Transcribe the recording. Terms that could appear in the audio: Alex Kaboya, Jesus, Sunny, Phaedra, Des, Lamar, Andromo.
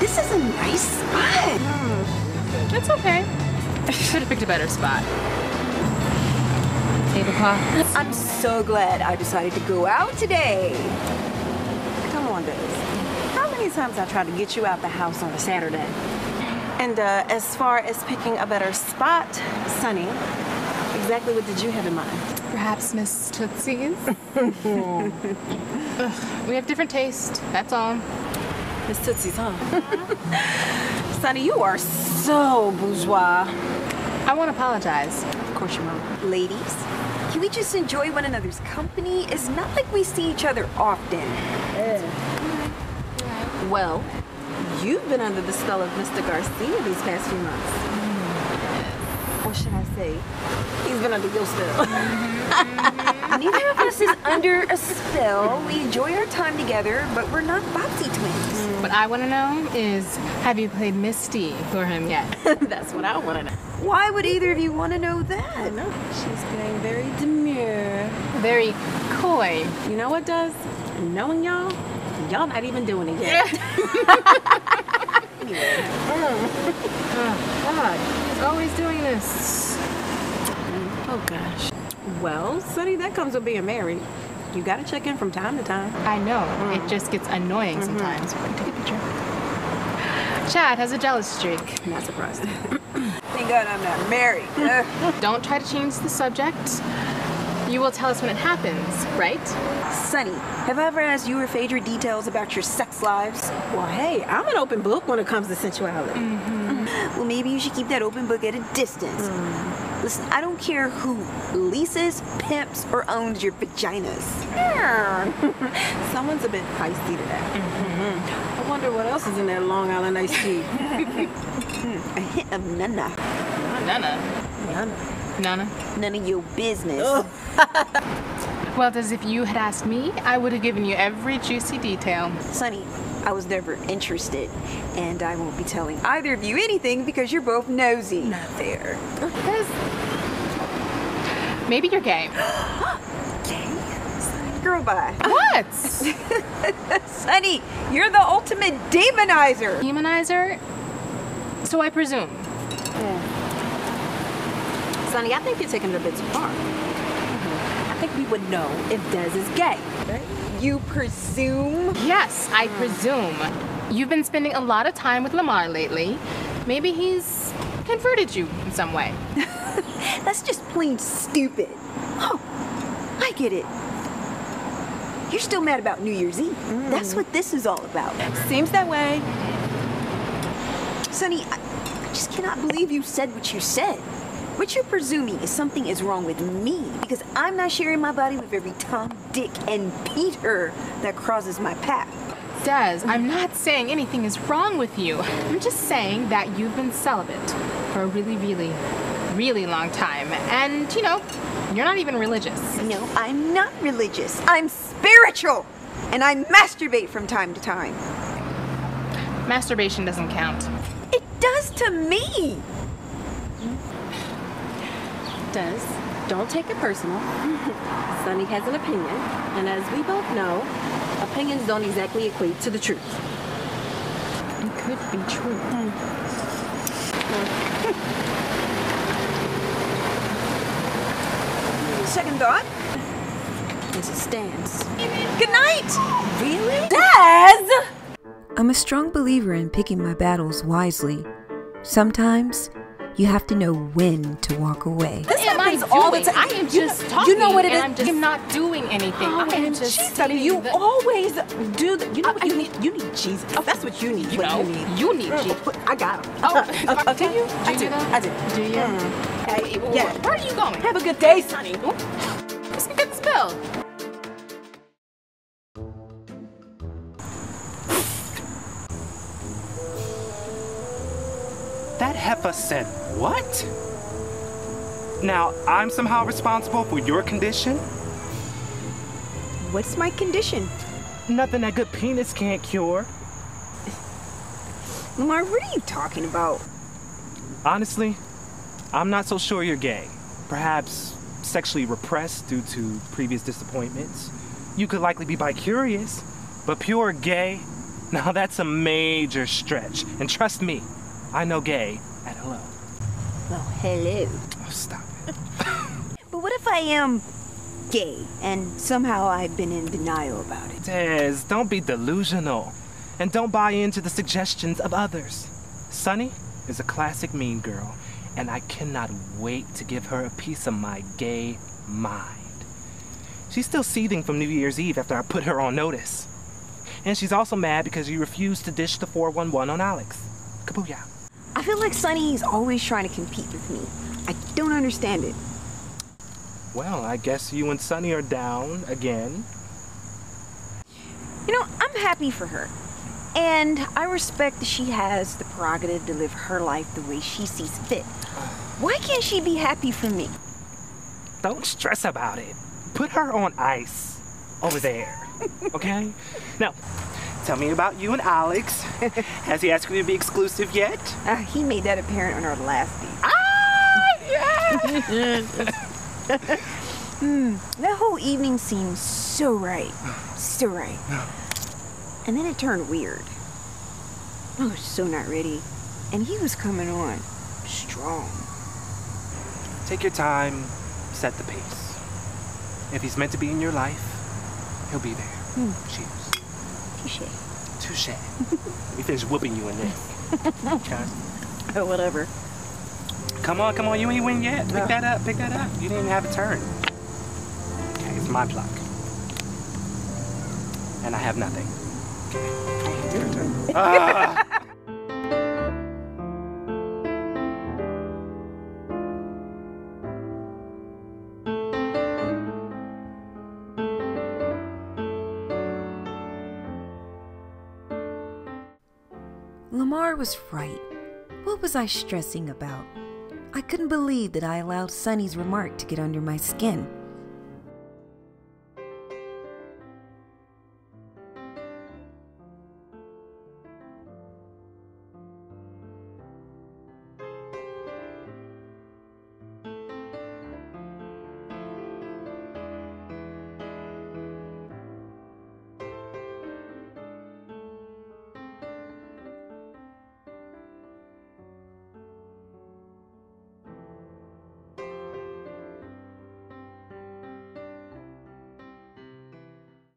This is a nice spot. It's okay. I should have picked a better spot. Tablecloth. I'm so glad I decided to go out today. Come on, Des. How many times I tried to get you out the house on a Saturday? And as far as picking a better spot, Sunny, exactly what did you have in mind? Perhaps Miss Tootsie's? We have different tastes, that's all. Miss Tootsie's, huh? Sunny, you are so bourgeois. I won't apologize. Of course you won't. Ladies, can we just enjoy one another's company? It's not like we see each other often. Yeah. Well, you've been under the spell of Mr. Garcia these past few months. Or should I say, he's been under your spell. Neither of us is under a spell. We enjoy our time together, but we're not boxy twins. What I want to know is, have you played Misty for him yet? That's what I want to know. Why would either of you want to know that? I don't know. She's being very demure. Very coy. You know what, Des? Knowing y'all, y'all not even doing it yet. Anyway. Oh, God. He's always doing this. Oh, gosh. Well, Sunny, that comes with being married. You gotta check in from time to time. I know. It just gets annoying sometimes. Take a picture. Chad has a jealous streak. I'm not surprised. Thank God I'm not married. Don't try to change the subject. You will tell us when it happens, right? Sunny, have I ever asked you or Phaedra details about your sex lives? Well, hey, I'm an open book when it comes to sensuality. Well, maybe you should keep that open book at a distance. Listen, I don't care who leases, pimps, or owns your vaginas. Yeah. Someone's a bit feisty today. I wonder what else is in that Long Island iced tea. A hint of nana. None of your business. Well, Des, if you had asked me, I would have given you every juicy detail. Sunny, I was never interested, and I won't be telling either of you anything because you're both nosy. Not fair. Maybe you're gay. Gay? Girl, bye. What? Sunny, you're the ultimate demonizer. Demonizer? So I presume. Yeah. Sunny, I think you're taking it a bit too far. I think we would know if Des is gay. Right? You presume? Yes, I presume. You've been spending a lot of time with Lamar lately. Maybe he's converted you in some way. That's just plain stupid. Oh, I get it. You're still mad about New Year's Eve. That's what this is all about. Seems that way. Sunny, I just cannot believe you said what you said. What you're presuming is something is wrong with me because I'm not sharing my body with every Tom, Dick, and Peter that crosses my path. Des, I'm not saying anything is wrong with you. I'm just saying that you've been celibate for a really, really, really long time. And, you know, you're not even religious. No, I'm not religious. I'm spiritual. And I masturbate from time to time. Masturbation doesn't count. It does to me. Don't take it personal. Sunny has an opinion, and as we both know, opinions don't exactly equate to the truth. It could be true. Second thought. This is Dan's. Good night! Really? Des! I'm a strong believer in picking my battles wisely. Sometimes, you have to know when to walk away. This happens all the time. I am just talking. You know what it is? I'm not doing anything. I am just. You always do. You know what you need? You need Jesus. That's what you need. You need Jesus. I got him. Oh, do you? I do. I do. Do you? Yeah. Where are you going? Have a good day, Sunny. Let's get this bill. That heifer said what? Now I'm somehow responsible for your condition? What's my condition? Nothing that good penis can't cure. Lamar, what are you talking about? Honestly, I'm not so sure you're gay. Perhaps sexually repressed due to previous disappointments. You could likely be bi-curious, but pure gay, Now that's a major stretch. And trust me, I know gay at hello. Oh, hello. Oh, stop it. But what if I am gay and somehow I've been in denial about it? Des, don't be delusional. And don't buy into the suggestions of others. Sunny is a classic mean girl, and I cannot wait to give her a piece of my gay mind. She's still seething from New Year's Eve after I put her on notice. And she's also mad because you refused to dish the 411 on Alex. Kaboya. I feel like Sunny's always trying to compete with me. I don't understand it. Well, I guess you and Sunny are down again. You know, I'm happy for her. And I respect that she has the prerogative to live her life the way she sees fit. Why can't she be happy for me? Don't stress about it. Put her on ice over there, okay? Now, tell me about you and Alex. Has he asked you to be exclusive yet? He made that apparent on our last date. Ah, yes! That whole evening seemed so right, so right. And then it turned weird. I was so not ready. And he was coming on strong. Take your time, set the pace. If he's meant to be in your life, he'll be there. Cheers. Touché. Touché. Let me finish whooping you in this. Okay. Oh, whatever. Come on, you ain't win yet. Pick that up. You didn't even have a turn. Okay, it's my block. And I have nothing. Lamar was right. What was I stressing about? I couldn't believe that I allowed Sunny's remark to get under my skin.